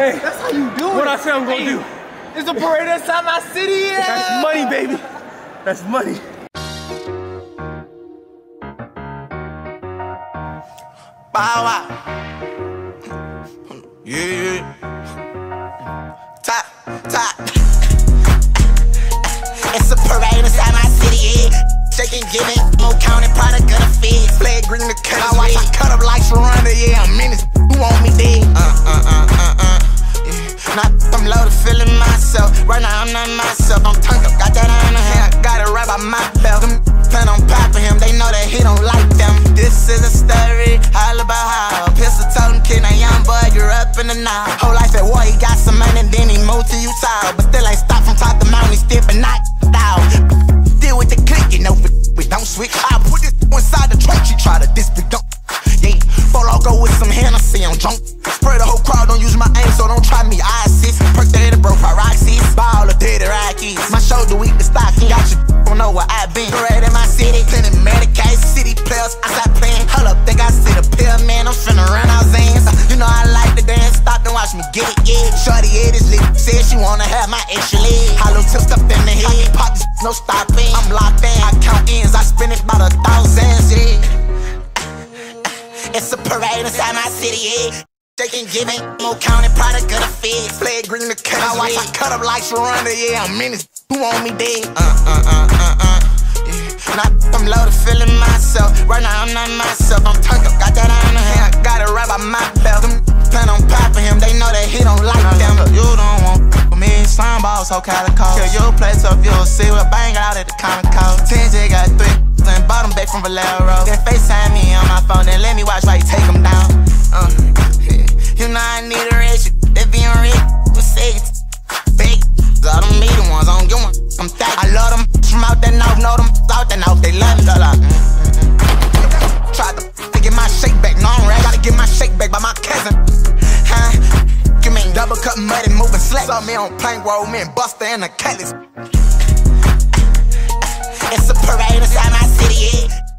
Hey, that's how you do it. What I say I'm gonna do. It's a parade outside my city. Yeah. That's money, baby. That's money. Bow wow. Yeah. Top, top. It's a parade inside my city. Yeah. Shaking, giving, more counting, product of the feed. Flag green to cut. I watch my cut up like Sharonda. Yeah, I'm in this. Who want me dead? I'm loaded, feeling myself. Right now I'm not myself. I'm tongued up, got that iron in hand. I got it right by my belt. Them plan on popping him. They know that he don't like them. This is a story all about how pistol-toting kid, a young boy grew up in the night. Whole life at war, he got some money, and then he moved to Utah, but still ain't stopped from top to mountain. He still been knocked out. Deal with the click, you know we don't switch. I put this inside the trunk. She try to diss me, don't. Yeah, full I'll go with some Hennessy. I'm drunk. Spray the whole crowd. Don't use my aim, so don't try me. I assist. Perk the head bro, Pyroxys. Ball of dead Rockies. My shoulder weak, the stocking. Got you don't know where I been. Parade in my city, plenty Medicaid. City players, I stop playing. Hold up, think I see the pill, man. I'm finna run out Zans. You know I like to dance. Stop and watch me get it, yeah. Shorty, it is lit. Said she wanna have my extra leg. Hollow tips up in the head. Pop this, no stopping. I'm locked in. I count ends, I spend it about 1,000s, yeah. It's a parade inside my city, yeah. Shaking, giving, more counting, product of the feed. Flag green to cut. I watch my cut up like Sharonda, yeah. I'm in this. Who want me dead? Yeah. Now I'm loaded, feeling myself. Right now I'm not myself. I'm tongued up, got that iron in hand. I got it right by my belt. Them plan on popping him. They know that he don't like them. You don't want me, slime balls, so calico. Kill your place up, you'll see. We'll bang out at the Comic Con. 10J got 3. And bought them back from Valero. Then FaceTime me on my phone. Then let me watch while you take them down. You know I need a rich. They being rich. Who say it? Big. I don't meet the ones. I don't give one. I'm thick. I love them from out that north. Know them out that north. They love me. Try to get my shake back. No, I'm right. Gotta get my shake back by my cousin. Huh? Give me double cup muddy, moving slack. Saw me on Plank Road. Me and Buster in the Cutlass. It's a parade inside my city, yeah.